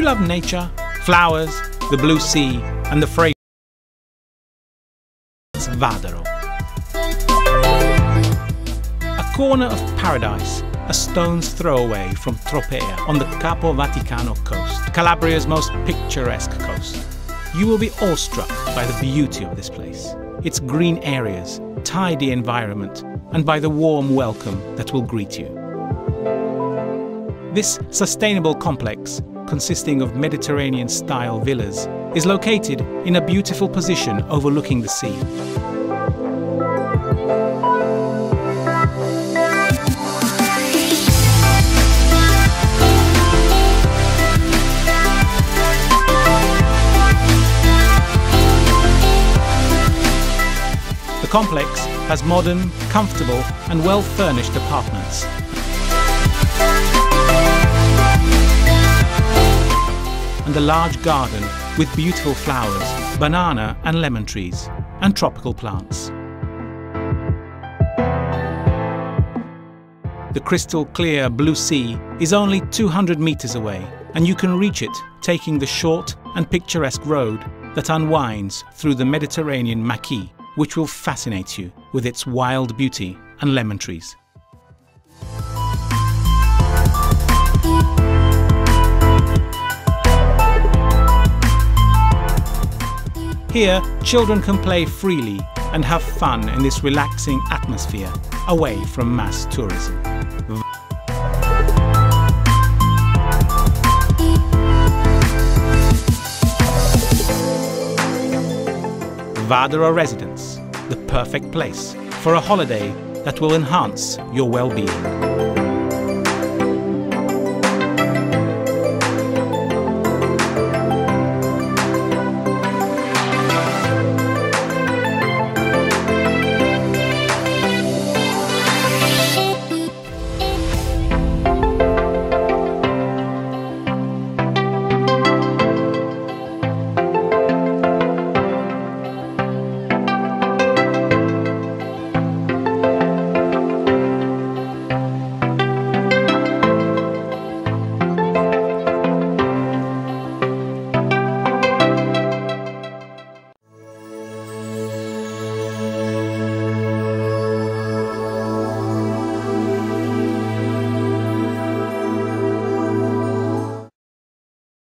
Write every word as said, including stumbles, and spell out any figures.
you love nature, flowers, the blue sea, and the fragrance, Vadaro. A corner of paradise, a stone's throw away from Tropea on the Capo Vaticano coast, Calabria's most picturesque coast. You will be awestruck by the beauty of this place, its green areas, tidy environment, and by the warm welcome that will greet you. This sustainable complex, consisting of Mediterranean-style villas, is located in a beautiful position overlooking the sea. The complex has modern, comfortable, and well-furnished apartments. And a large garden with beautiful flowers, banana and lemon trees, and tropical plants. The crystal clear blue sea is only two hundred meters away, and you can reach it taking the short and picturesque road that unwinds through the Mediterranean maquis, which will fascinate you with its wild beauty and lemon trees. Here, children can play freely and have fun in this relaxing atmosphere, away from mass tourism. Vadaro Residence, the perfect place for a holiday that will enhance your well-being.